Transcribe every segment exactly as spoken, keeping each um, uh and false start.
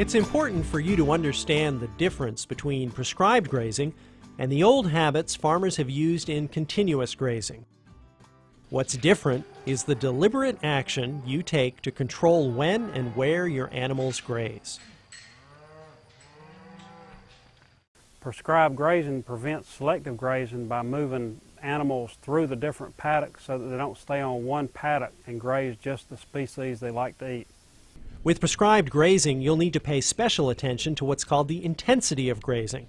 It's important for you to understand the difference between prescribed grazing and the old habits farmers have used in continuous grazing. What's different is the deliberate action you take to control when and where your animals graze. Prescribed grazing prevents selective grazing by moving animals through the different paddocks so that they don't stay on one paddock and graze just the species they like to eat. With prescribed grazing, you'll need to pay special attention to what's called the intensity of grazing.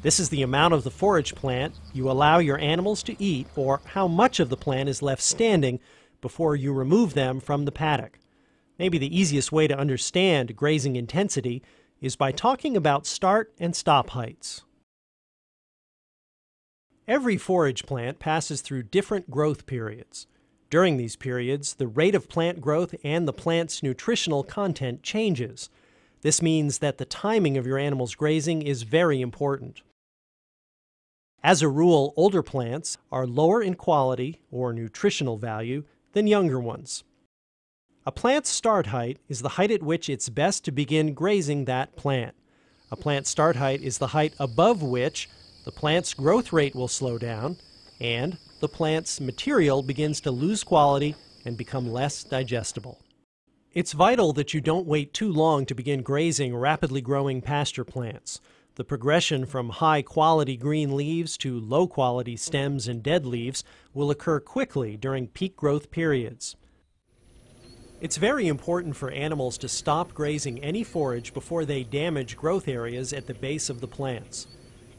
This is the amount of the forage plant you allow your animals to eat, or how much of the plant is left standing before you remove them from the paddock. Maybe the easiest way to understand grazing intensity is by talking about start and stop heights. Every forage plant passes through different growth periods. During these periods, the rate of plant growth and the plant's nutritional content changes. This means that the timing of your animal's grazing is very important. As a rule, older plants are lower in quality or nutritional value than younger ones. A plant's start height is the height at which it's best to begin grazing that plant. A plant's start height is the height above which the plant's growth rate will slow down and the plant's material begins to lose quality and become less digestible. It's vital that you don't wait too long to begin grazing rapidly growing pasture plants. The progression from high-quality green leaves to low-quality stems and dead leaves will occur quickly during peak growth periods. It's very important for animals to stop grazing any forage before they damage growth areas at the base of the plants.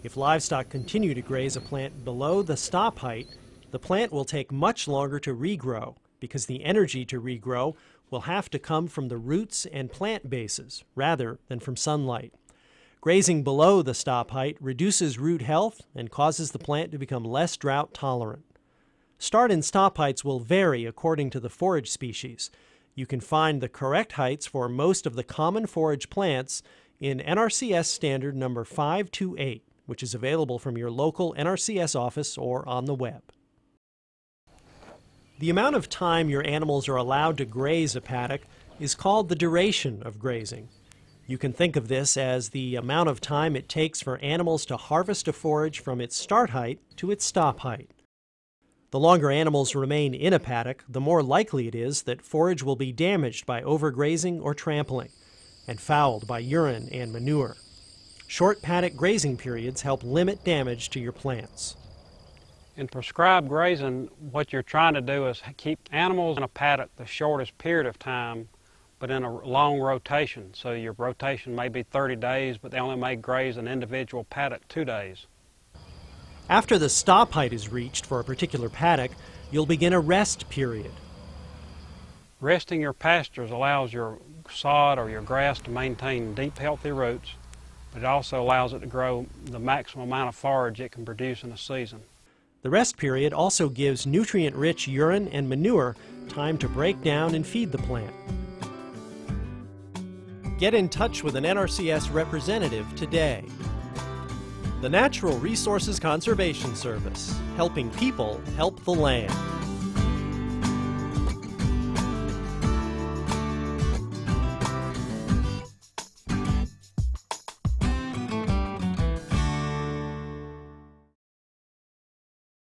If livestock continue to graze a plant below the stop height, the plant will take much longer to regrow because the energy to regrow will have to come from the roots and plant bases rather than from sunlight. Grazing below the stop height reduces root health and causes the plant to become less drought tolerant. Start and stop heights will vary according to the forage species. You can find the correct heights for most of the common forage plants in N R C S standard number five two eight, which is available from your local N R C S office or on the web. The amount of time your animals are allowed to graze a paddock is called the duration of grazing. You can think of this as the amount of time it takes for animals to harvest a forage from its start height to its stop height. The longer animals remain in a paddock, the more likely it is that forage will be damaged by overgrazing or trampling, and fouled by urine and manure. Short paddock grazing periods help limit damage to your plants. In prescribed grazing, what you're trying to do is keep animals in a paddock the shortest period of time, but in a long rotation. So your rotation may be thirty days, but they only may graze an individual paddock two days. After the stop height is reached for a particular paddock, you'll begin a rest period. Resting your pastures allows your sod or your grass to maintain deep, healthy roots, but it also allows it to grow the maximum amount of forage it can produce in a season. The rest period also gives nutrient-rich urine and manure time to break down and feed the plant. Get in touch with an N R C S representative today. The Natural Resources Conservation Service, helping people help the land.